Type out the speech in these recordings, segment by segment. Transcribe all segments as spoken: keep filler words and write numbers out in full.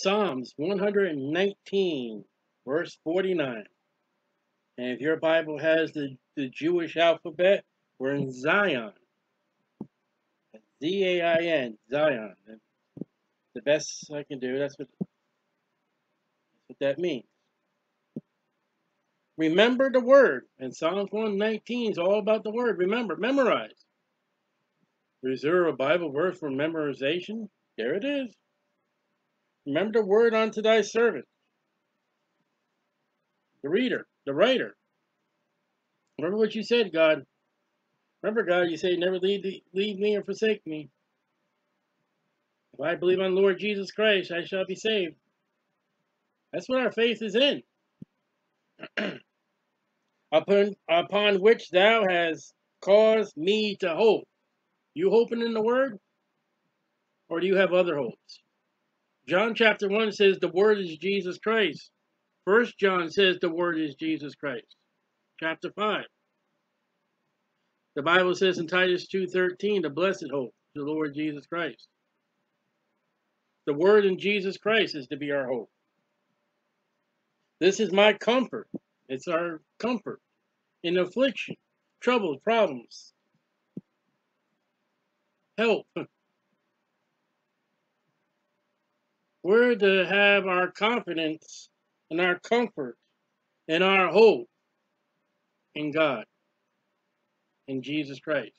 Psalms one nineteen, verse forty-nine. And if your Bible has the, the Jewish alphabet, we're in Zion. Z A I N, Zion. The best I can do, that's what, that's what that means. Remember the word. And Psalms one nineteen is all about the word. Remember, memorize. Is there a Bible verse for memorization? There it is. Remember the word unto thy servant. The reader, the writer. Remember what you said, God. Remember, God, you say, never leave, the, leave me or forsake me. If I believe on Lord Jesus Christ, I shall be saved. That's what our faith is in. upon, upon which thou hast caused me to hope. You hoping in the word? Or do you have other hopes? John chapter one says the word is Jesus Christ. First John says the word is Jesus Christ. Chapter five. The Bible says in Titus two thirteen, the blessed hope, the Lord Jesus Christ. The word in Jesus Christ is to be our hope. This is my comfort. It's our comfort in affliction, trouble, problems, help. We're to have our confidence and our comfort and our hope in God. In Jesus Christ,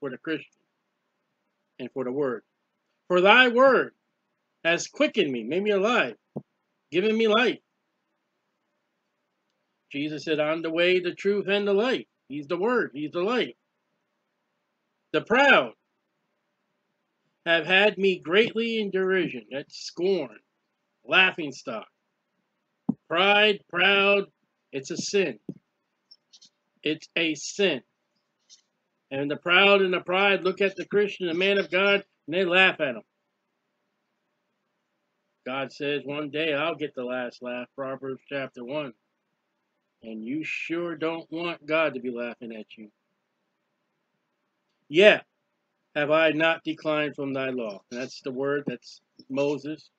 for the Christian, and for the word. For thy word has quickened me, made me alive, given me life. Jesus said, I'm the way, the truth, and the life. He's the word, he's the life. The proud have had me greatly in derision. That's scorn, laughing stock. Pride, proud, it's a sin. It's a sin. And the proud and the pride look at the Christian, the man of God, and they laugh at him. God says, one day I'll get the last laugh, Proverbs chapter one. And you sure don't want God to be laughing at you. Yeah, have I not declined from thy law? And that's the word, that's Moses,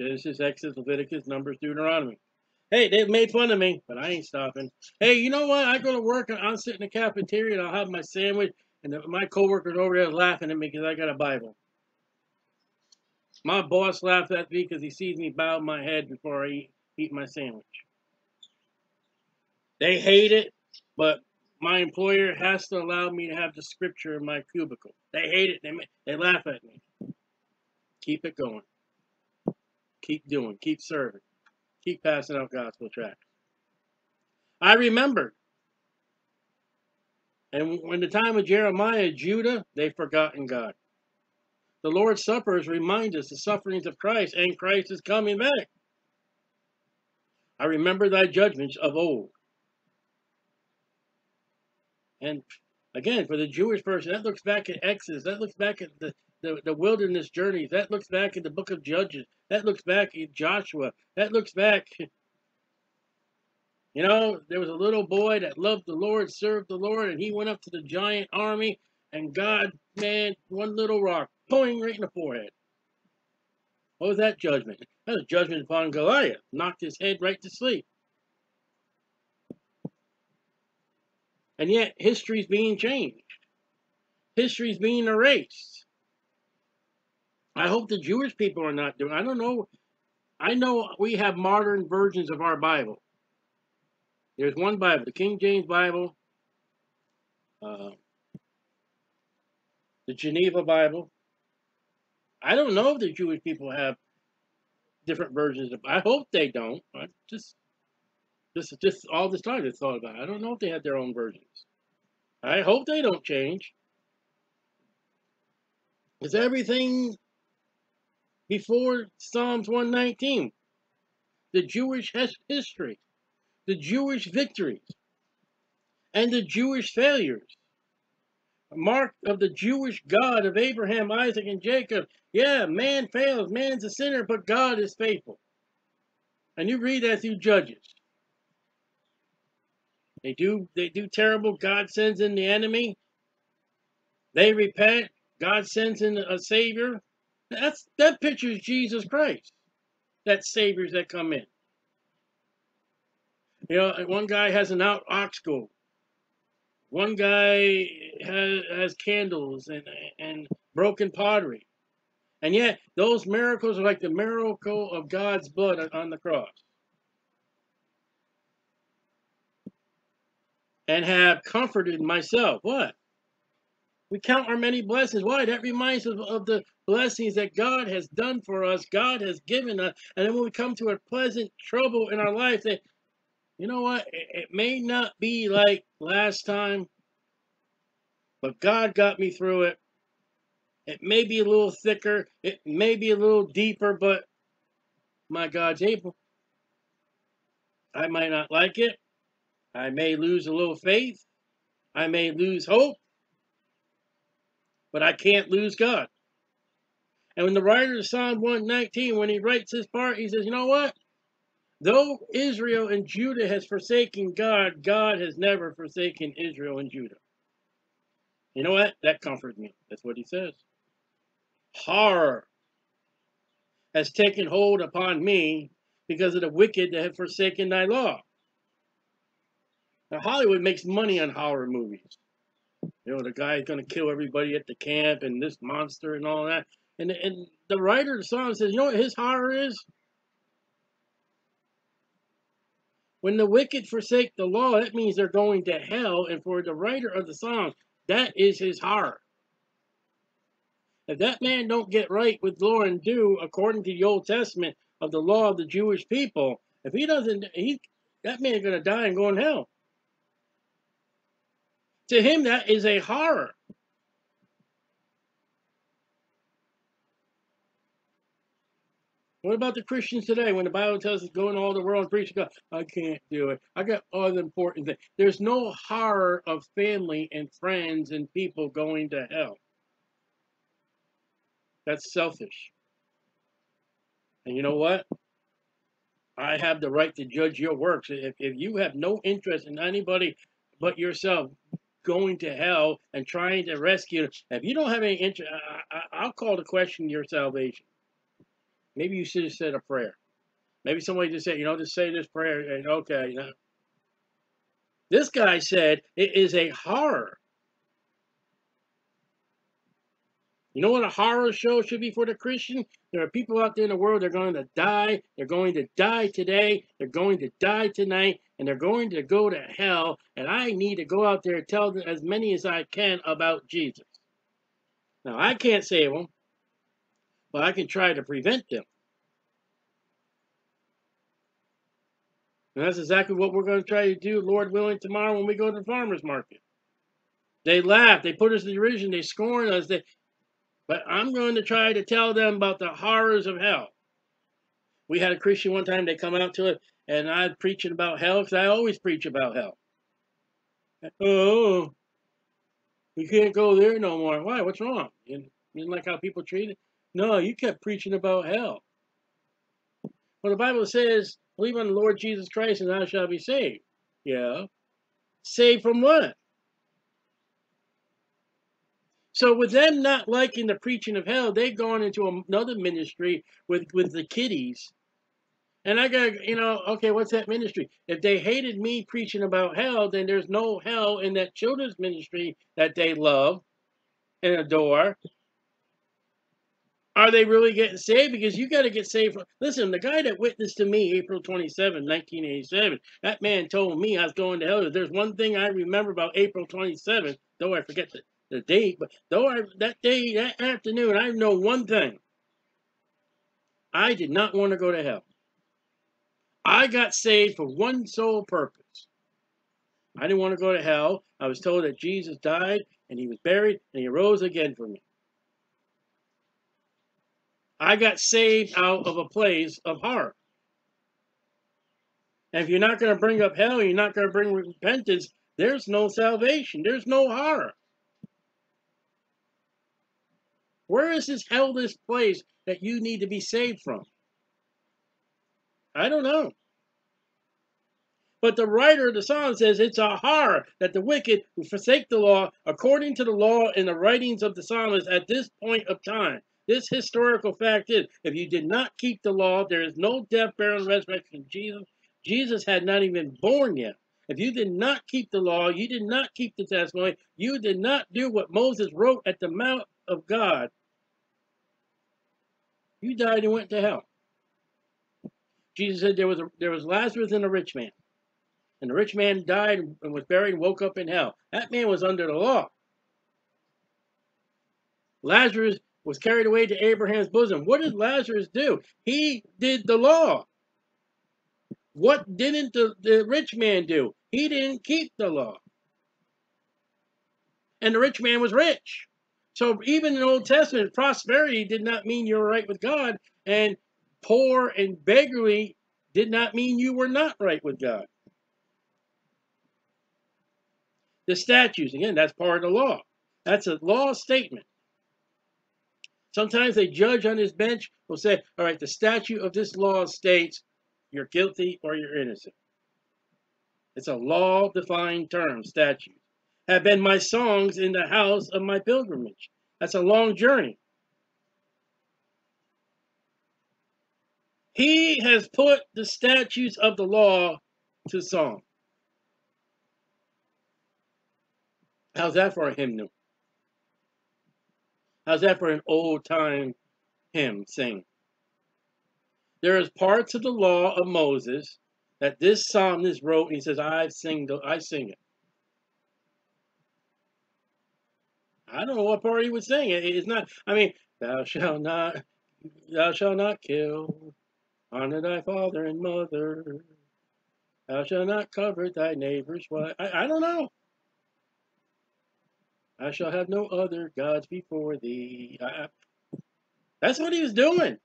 Genesis, Exodus, Leviticus, Numbers, Deuteronomy. Hey, they've made fun of me, but I ain't stopping. Hey, you know what? I go to work and I'll sit in the cafeteria and I'll have my sandwich, and my coworkers over there laughing at me because I got a Bible. My boss laughs at me because he sees me bow my head before I eat, eat my sandwich. They hate it, but my employer has to allow me to have the scripture in my cubicle. They hate it. They, they laugh at me. Keep it going. Keep doing. Keep serving. Keep passing out gospel tracts. I remembered. And when the time of Jeremiah, Judah, they've forgotten God. The Lord's Supper reminds us the sufferings of Christ, and Christ is coming back. I remember thy judgments of old. And again, for the Jewish person, that looks back at Exodus. That looks back at the The, the wilderness journeys. That looks back in the book of Judges. That looks back in Joshua. That looks back. You know, there was a little boy that loved the Lord, served the Lord, and he went up to the giant army, and God, man, one little rock, poing right in the forehead. What was that judgment? That was judgment upon Goliath. Knocked his head right to sleep. And yet, history's being changed. History's being erased. I hope the Jewish people are not doing. I don't know. I know we have modern versions of our Bible. There's one Bible, the King James Bible, uh, the Geneva Bible. I don't know if the Jewish people have different versions of. I hope they don't. I just, just, just all this time I thought about it. I don't know if they have their own versions. I hope they don't change. Is everything? Before Psalms one nineteen, the Jewish history, the Jewish victories, and the Jewish failures. A mark of the Jewish God of Abraham, Isaac, and Jacob. Yeah, man fails, man's a sinner, but God is faithful. And you read that through Judges. They do, they do terrible. God sends in the enemy. They repent. God sends in a savior. That's, that pictures Jesus Christ. that saviors that come in. You know, one guy has an out ox gold. One guy has, has candles and, and broken pottery. And yet, those miracles are like the miracle of God's blood on the cross. And have comforted myself. What? We count our many blessings. Why? That reminds us of, of the blessings that God has done for us. God has given us. And then when we come to a pleasant trouble in our life, that, you know what? It, it may not be like last time, but God got me through it. It may be a little thicker. It may be a little deeper, but my God's able. I might not like it. I may lose a little faith. I may lose hope. But I can't lose God. And when the writer of Psalm one nineteen, when he writes this part, he says, you know what? Though Israel and Judah has forsaken God, God has never forsaken Israel and Judah. You know what? That comforts me. That's what he says. Horror has taken hold upon me because of the wicked that have forsaken thy law. Now, Hollywood makes money on horror movies. You know, the guy's going to kill everybody at the camp and this monster and all that. And, and the writer of the song says, you know what his horror is? When the wicked forsake the law, that means they're going to hell. And for the writer of the Psalms, that is his horror. If that man don't get right with law and do, according to the Old Testament of the law of the Jewish people, if he doesn't, he, that man's going to die and go in hell. To him, that is a horror. What about the Christians today when the Bible tells us to go into all the world and preach to God? I can't do it. I got other important things. There's no horror of family and friends and people going to hell. That's selfish. And you know what? I have the right to judge your works. If, if you have no interest in anybody but yourself going to hell and trying to rescue. If you don't have any interest, I, I, I'll call to question your salvation. Maybe you should have said a prayer. Maybe somebody just said, you know, just say this prayer and okay. You know. This guy said it is a horror. You know what a horror show should be for the Christian? There are people out there in the world, they're going to die. They're going to die today. They're going to die tonight. And they're going to go to hell. And I need to go out there and tell them as many as I can about Jesus. Now, I can't save them. But I can try to prevent them. And that's exactly what we're going to try to do, Lord willing, tomorrow when we go to the farmer's market. They laugh. They put us in derision. They scorn us. They... But I'm going to try to tell them about the horrors of hell. We had a Christian one time, they come out to it, and I'm preaching about hell, because I always preach about hell. Oh, you can't go there no more. Why? What's wrong? You didn't like how people treat it? No, you kept preaching about hell. Well, the Bible says, believe on the Lord Jesus Christ, and thou shalt be saved. Yeah. Saved from what? So with them not liking the preaching of hell, they've gone into another ministry with, with the kiddies. And I got, you know, okay, what's that ministry? If they hated me preaching about hell, then there's no hell in that children's ministry that they love and adore. Are they really getting saved? Because you got to get saved. From, listen, the guy that witnessed to me April twenty-seventh, nineteen eighty-seven, that man told me I was going to hell. If there's one thing I remember about April twenty-seventh, though I forget the, the date, but though I, that day, that afternoon, I know one thing. I did not want to go to hell. I got saved for one sole purpose. I didn't want to go to hell. I was told that Jesus died and he was buried and he arose again for me. I got saved out of a place of horror. And if you're not going to bring up hell, you're not going to bring repentance, there's no salvation. There's no horror. Where is this hellish place that you need to be saved from? I don't know. But the writer of the Psalm says it's a horror that the wicked who forsake the law, according to the law and the writings of the psalmist at this point of time, This historical fact is, if you did not keep the law, there is no death, burial, and resurrection of Jesus. Jesus had not even been born yet. If you did not keep the law, you did not keep the testimony, you did not do what Moses wrote at the Mount of God, you died and went to hell. Jesus said there was, a, there was Lazarus and a rich man. And the rich man died and was buried and woke up in hell. That man was under the law. Lazarus was carried away to Abraham's bosom. What did Lazarus do? He did the law. What didn't the, the rich man do? He didn't keep the law. And the rich man was rich. So even in the Old Testament, prosperity did not mean you were right with God. And poor and beggarly did not mean you were not right with God. The statutes, again, that's part of the law. That's a law statement. Sometimes a judge on his bench will say, all right, the statute of this law states you're guilty or you're innocent. It's a law-defined term, statute. Have been my songs in the house of my pilgrimage. That's a long journey. He has put the statutes of the law to song. How's that for a hymnal? How's that for an old-time hymn sing? There is parts of the law of Moses that this psalmist wrote, and he says, I sing, the, I sing it. I don't know what part he was singing. It, it's not, I mean, thou shalt not, thou shalt not kill. Honor thy father and mother. Thou shalt not covet thy neighbor's wife. I, I don't know. I shall have no other gods before thee. I, I, that's what he was doing.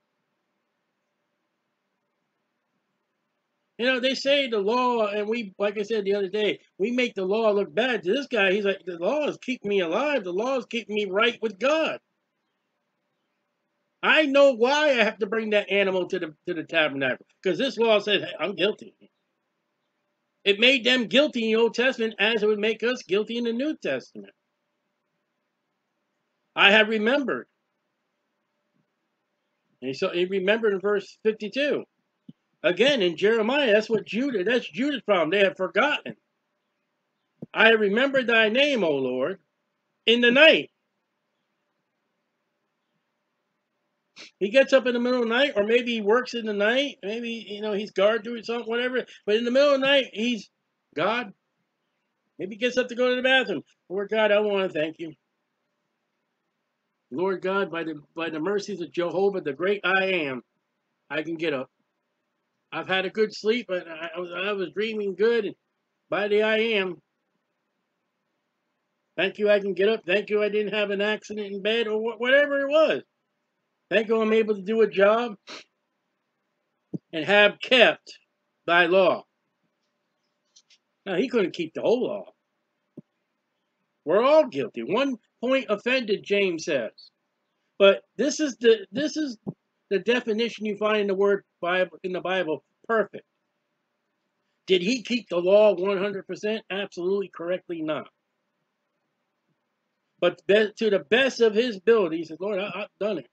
You know, they say the law, and we, like I said the other day, we make the law look bad to this guy. He's like, the law is keeping me alive. The law is keeping me right with God. I know why I have to bring that animal to the, to the tabernacle, because this law says, hey, I'm guilty. It made them guilty in the Old Testament as it would make us guilty in the New Testament. I have remembered. And he, saw, he remembered in verse fifty-two. Again, in Jeremiah, that's what Judah, that's Judah's problem. They have forgotten. I have remembered thy name, O Lord, in the night. He gets up in the middle of the night, or maybe he works in the night. Maybe, you know, he's guard doing something, whatever. But in the middle of the night, he's, God, maybe he gets up to go to the bathroom. Lord God, I want to thank you. Lord God, by the, by the mercies of Jehovah, the great I am, I can get up. I've had a good sleep, and I, I, was, I was dreaming good, and by the I am. Thank you, I can get up. Thank you, I didn't have an accident in bed, or wh whatever it was. Thank you, I'm able to do a job and have kept thy law. Now, he couldn't keep the whole law. We're all guilty. One point offended, James says. But this is the this is the definition you find in the word Bible, in the Bible, perfect. Did he keep the law one hundred percent? Absolutely correctly not. But to the best of his ability, he said, Lord, I, I've done it.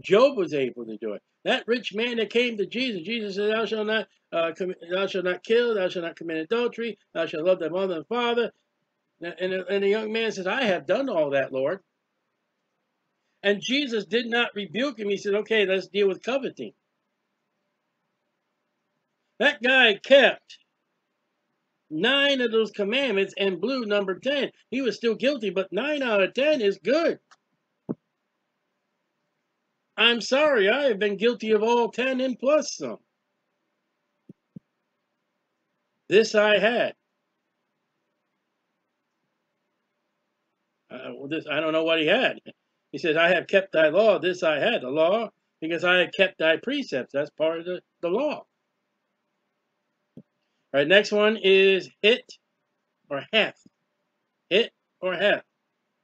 Job was able to do it. That rich man that came to Jesus, Jesus said, thou shalt not, uh, thou shalt not kill, thou shalt not commit adultery, thou shalt love thy mother and father. And, and, and the young man says, I have done all that, Lord. And Jesus did not rebuke him. He said, okay, let's deal with coveting. That guy kept nine of those commandments and blew number ten. He was still guilty, but nine out of ten is good. I'm sorry, I have been guilty of all ten and plus some. This I had. Uh, well, this, I don't know what he had. He says, I have kept thy law, this I had. The law, because I have kept thy precepts. That's part of the, the law. All right, next one is hit or heth. Hit or heth.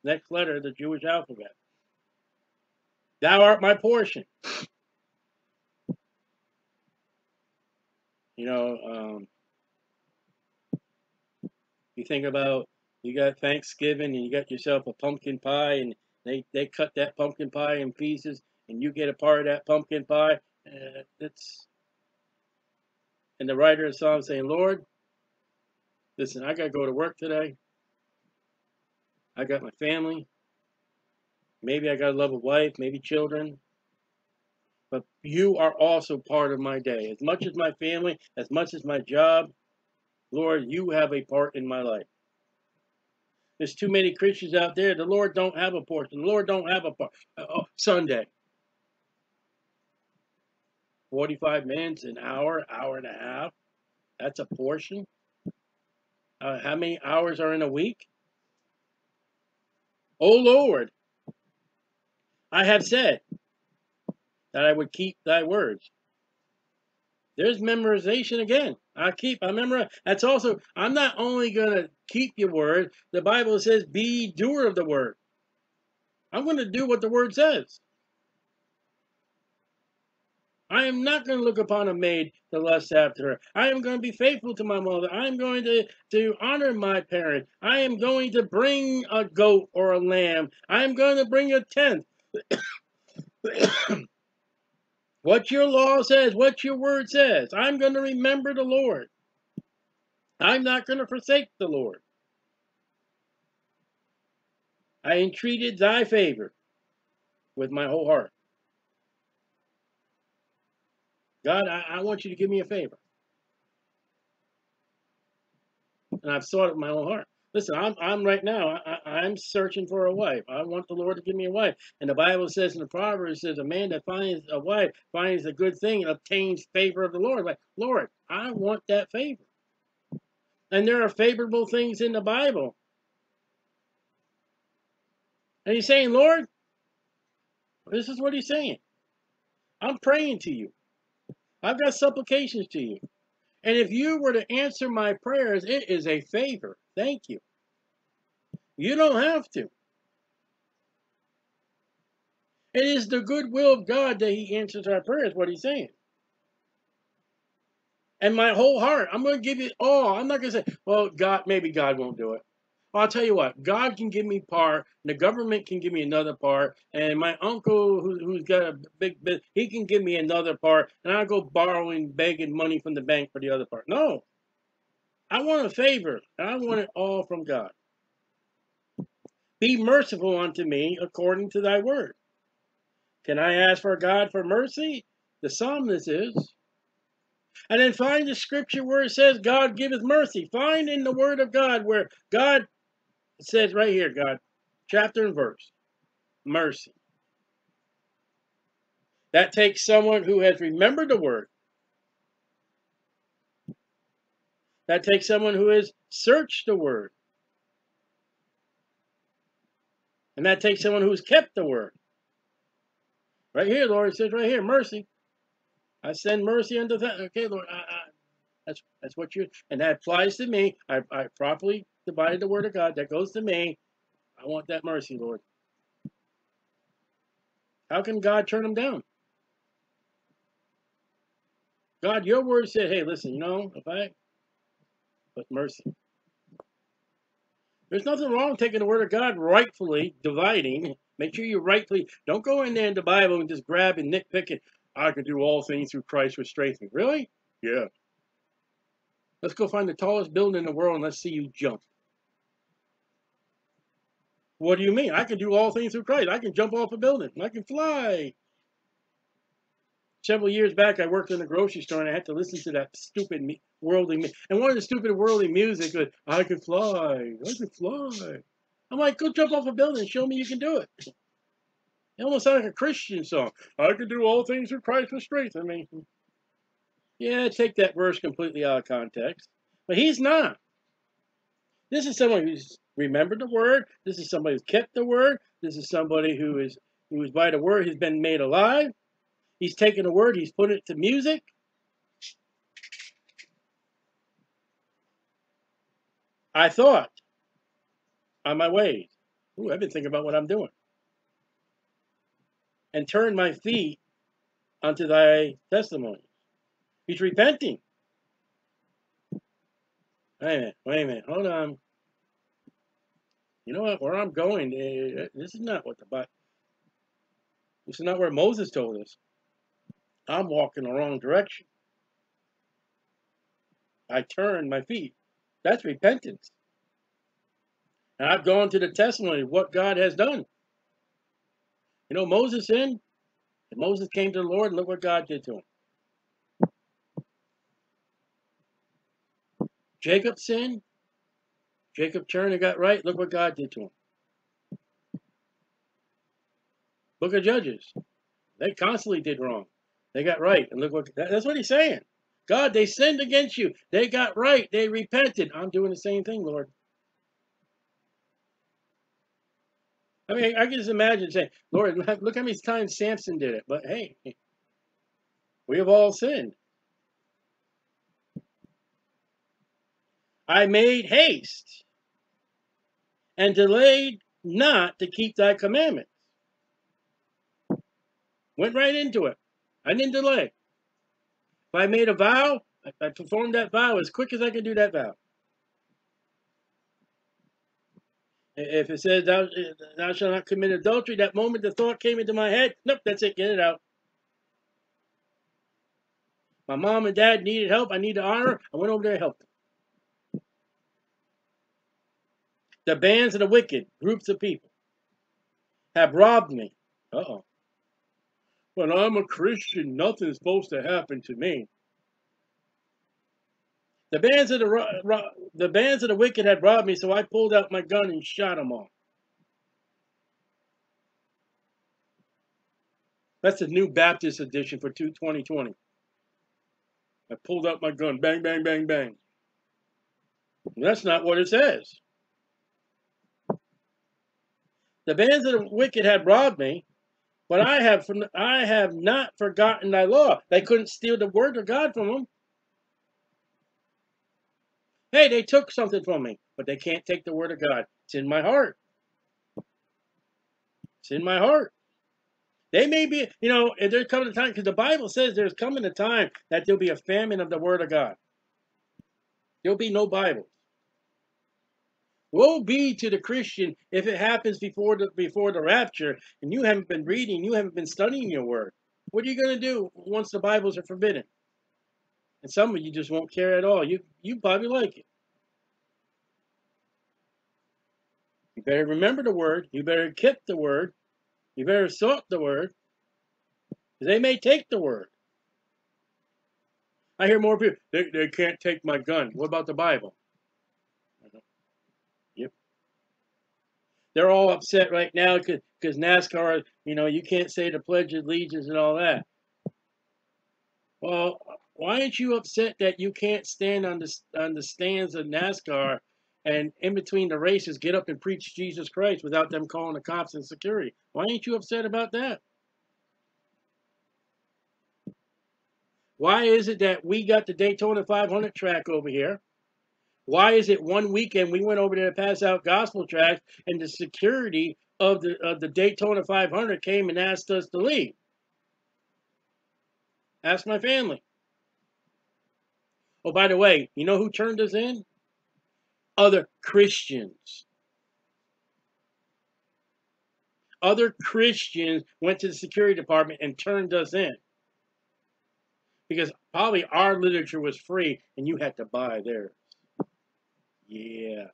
Next letter of the Jewish alphabet. Thou art my portion. You know, um, you think about, you got Thanksgiving and you got yourself a pumpkin pie and They they cut that pumpkin pie in pieces, and you get a part of that pumpkin pie. Uh, it's and the writer of Psalm saying, Lord, listen, I got to go to work today. I got my family. Maybe I got a lovely wife, maybe children. But you are also part of my day. As much as my family, as much as my job, Lord, you have a part in my life. There's too many Christians out there. The Lord don't have a portion. The Lord don't have a part. Oh, Sunday. forty-five minutes, an hour, hour and a half. That's a portion. Uh, how many hours are in a week? Oh, Lord, I have said that I would keep thy words. There's memorization again. I keep, I memorize. That's also, I'm not only going to keep your word. The Bible says, be doer of the word. I'm going to do what the word says. I am not going to look upon a maid to lust after her. I am going to be faithful to my mother. I am going to, to honor my parents. I am going to bring a goat or a lamb. I am going to bring a tenth. What your law says, what your word says, I'm going to remember the Lord. I'm not going to forsake the Lord. I entreated thy favor with my whole heart. God, I, I want you to give me a favor. And I've sought it in my own heart. Listen, I'm, I'm right now, I, I'm searching for a wife. I want the Lord to give me a wife. And the Bible says in the Proverbs, says, a man that finds a wife finds a good thing and obtains favor of the Lord. Like, Lord, I want that favor. And there are favorable things in the Bible. And he's saying, Lord, this is what he's saying. I'm praying to you. I've got supplications to you. And if you were to answer my prayers, it is a favor. Thank you. You don't have to. It is the good will of God that he answers our prayers, what he's saying. And my whole heart, I'm going to give you all. I'm not going to say, well, God, maybe God won't do it. Well, I'll tell you what, God can give me part, and the government can give me another part, and my uncle who, who's got a big business, he can give me another part, and I'll go borrowing, begging money from the bank for the other part. No. I want a favor, and I want it all from God. Be merciful unto me according to thy word. Can I ask for God for mercy? The psalmist is. And then find the scripture where it says God giveth mercy. Find in the word of God where God... It says right here, God, chapter and verse, mercy. That takes someone who has remembered the word. That takes someone who has searched the word. And that takes someone who's kept the word. Right here, Lord, it says right here, mercy. I send mercy unto that. Okay, Lord, I, I, that's, that's what you... And that applies to me. I, I properly... divided the word of God that goes to me. I want that mercy, Lord. How can God turn them down? God, your word said, hey, listen, you know, if I, but mercy. There's nothing wrong with taking the word of God rightfully, dividing. Make sure you rightfully, don't go in there in the Bible and just grab and nitpick it. I can do all things through Christ which strengthens me. Really? Yeah. Let's go find the tallest building in the world and let's see you jump. What do you mean? I can do all things through Christ. I can jump off a building. I can fly. Several years back, I worked in a grocery store and I had to listen to that stupid me worldly music. And one of the stupid worldly music was, I can fly. I can fly. I'm like, go jump off a building and show me you can do it. It almost sounded like a Christian song. I can do all things through Christ with strength. I mean... Yeah, take that verse completely out of context. But he's not. This is someone who's remembered the word. This is somebody who's kept the word. This is somebody who is, who is by the word, he's been made alive. He's taken the word, he's put it to music. I thought on my ways. Ooh, I've been thinking about what I'm doing. And turned my feet unto thy testimony. He's repenting. Wait a minute, wait a minute, hold on. you know what, where I'm going, this is not what the Bible, this is not where Moses told us. I'm walking the wrong direction. I turn my feet. That's repentance. And I've gone to the testimony of what God has done. You know, Moses sinned, and Moses came to the Lord, and look what God did to him. Jacob sinned. Jacob turned and got right. Look what God did to him. Book of Judges. They constantly did wrong. They got right. And look what, that's what he's saying. God, they sinned against you. They got right. They repented. I'm doing the same thing, Lord. I mean, I can just imagine saying, Lord, look how many times Samson did it. But hey, we have all sinned. I made haste and delayed not to keep thy commandments. Went right into it. I didn't delay. If I made a vow, I performed that vow as quick as I could do that vow. If it says, thou, thou shalt not commit adultery, that moment the thought came into my head, nope, that's it, get it out. My mom and dad needed help, I needed honor, I went over there and helped them. The bands of the wicked, groups of people, have robbed me. Uh-oh. When I'm a Christian, nothing's supposed to happen to me. The bands of the ro ro the bands of the wicked had robbed me, so I pulled out my gun and shot them all. That's the New Baptist edition for twenty twenty. I pulled out my gun, bang, bang, bang, bang. And that's not what it says. The bands of the wicked had robbed me, but I have from, I have not forgotten thy law. They couldn't steal the word of God from them. Hey, they took something from me, but they can't take the word of God. It's in my heart. It's in my heart. They may be, you know, if there's coming a time, because the Bible says there's coming a time that there'll be a famine of the word of God. There'll be no Bible. Woe be to the Christian if it happens before the, before the rapture and you haven't been reading, you haven't been studying your word. What are you going to do once the Bibles are forbidden? And some of you just won't care at all. You, you probably like it. You better remember the word. You better keep the word. You better sort the word. They may take the word. I hear more people, they, they can't take my gun. What about the Bible? They're all upset right now because NASCAR, you know, you can't say the Pledge of Allegiance and all that. Well, why aren't you upset that you can't stand on the, on the stands of NASCAR and in between the races get up and preach Jesus Christ without them calling the cops and security? Why aren't you upset about that? Why is it that we got the Daytona five hundred track over here? Why is it one weekend we went over there to pass out gospel tracts and the security of the of the Daytona five hundred came and asked us to leave? Ask my family. Oh, by the way, you know who turned us in? Other Christians. Other Christians went to the security department and turned us in. Because probably our literature was free and you had to buy theirs. Yeah,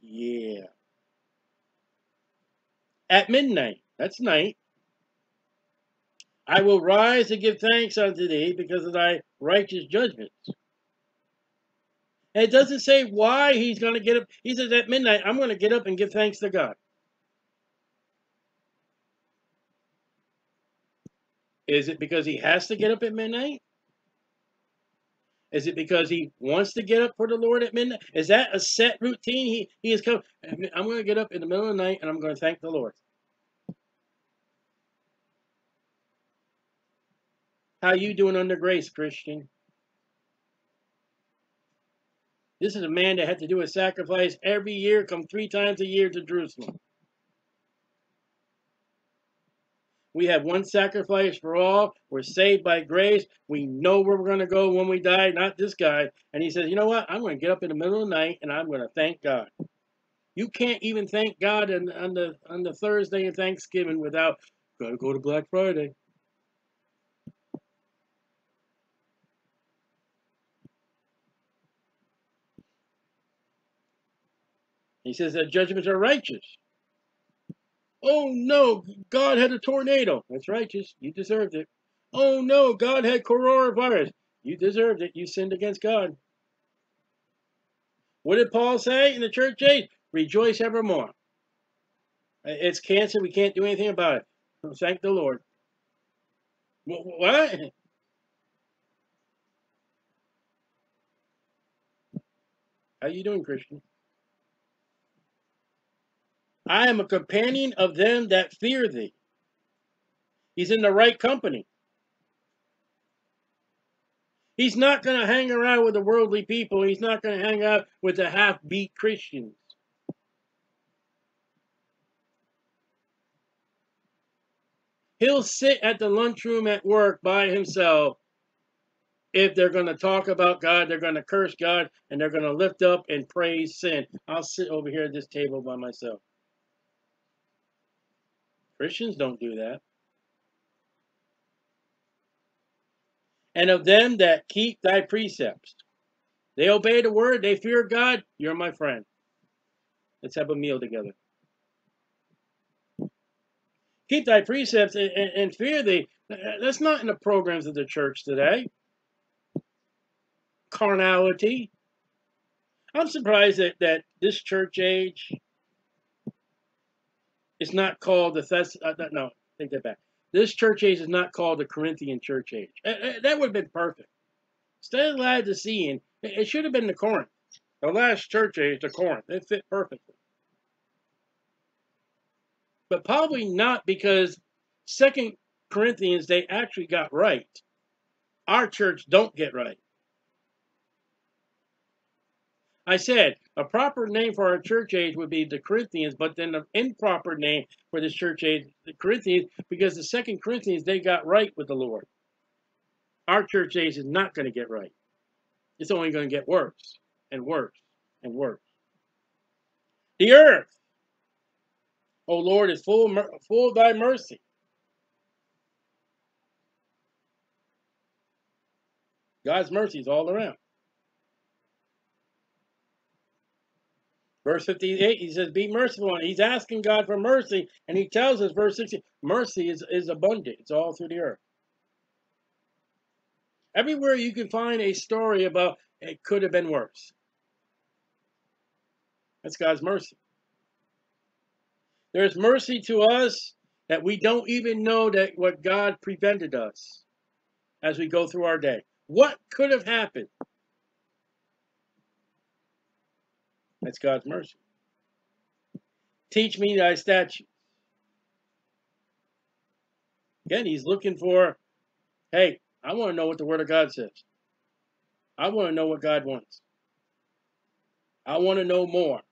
yeah. At midnight, that's night, I will rise to give thanks unto thee because of thy righteous judgments. And it doesn't say why he's going to get up. He says at midnight, I'm going to get up and give thanks to God. Is it because he has to get up at midnight? Is it because he wants to get up for the Lord at midnight? Is that a set routine? He, he is coming. I'm going to get up in the middle of the night and I'm going to thank the Lord. How you doing under grace, Christian? This is a man that had to do a sacrifice every year, come three times a year to Jerusalem. We have one sacrifice for all. We're saved by grace. We know where we're going to go when we die, not this guy. And he says, you know what? I'm going to get up in the middle of the night and I'm going to thank God. You can't even thank God on, on, the, on the Thursday of Thanksgiving without, gotta go to Black Friday. He says that judgments are righteous. Oh no, God had a tornado. That's righteous. You deserved it. Oh no, God had coronavirus. You deserved it. You sinned against God. What did Paul say in the church age? Rejoice evermore. It's cancer. We can't do anything about it. So thank the Lord. What? How you doing, Christian? I am a companion of them that fear thee. He's in the right company. He's not going to hang around with the worldly people. He's not going to hang out with the half-beat Christians. He'll sit at the lunchroom at work by himself if they're going to talk about God, they're going to curse God, and they're going to lift up and praise sin. I'll sit over here at this table by myself. Christians don't do that. And of them that keep thy precepts. They obey the word. They fear God. You're my friend. Let's have a meal together. Keep thy precepts and, and, and fear thee. That's not in the programs of the church today. Carnality. I'm surprised that, that this church age... It's not called the Thess uh, no, take that back. This church age is not called the Corinthian church age. Uh, that would have been perfect. Instead of Laodicean, it should have been the Corinth. The last church age, the Corinth. It fit perfectly. But probably not, because Second Corinthians they actually got right. Our church don't get right. I said a proper name for our church age would be the Corinthians, but then an improper name for this church age, the Corinthians, because the Second Corinthians, they got right with the Lord. Our church age is not going to get right. It's only going to get worse and worse and worse. The earth, O Lord, is full, full of thy mercy. God's mercy is all around. Verse fifty-eight, he says, be merciful. And he's asking God for mercy. And he tells us, verse sixteen, mercy is, is abundant. It's all through the earth. Everywhere you can find a story about it could have been worse. That's God's mercy. There's mercy to us that we don't even know that what God prevented us as we go through our day. What could have happened? That's God's mercy. Teach me thy statutes. Again, he's looking for, hey, I want to know what the word of God says. I want to know what God wants. I want to know more.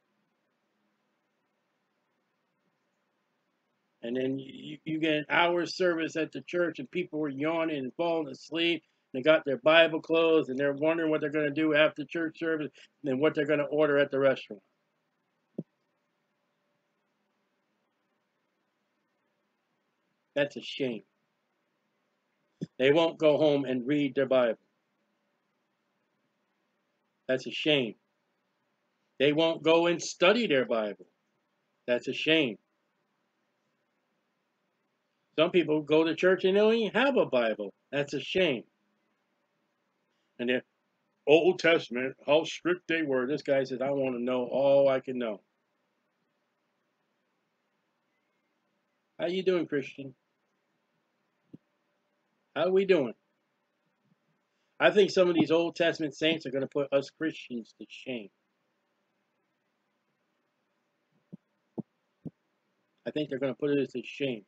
And then you, you get an hour's service at the church and people were yawning and falling asleep. They got their Bible closed, and they're wondering what they're going to do after church service and what they're going to order at the restaurant. That's a shame. They won't go home and read their Bible. That's a shame. They won't go and study their Bible. That's a shame. Some people go to church and they don't even have a Bible. That's a shame. And the Old Testament, how strict they were. This guy says, I want to know all I can know. How you doing, Christian? How are we doing? I think some of these Old Testament saints are going to put us Christians to shame. I think they're going to put us to shame.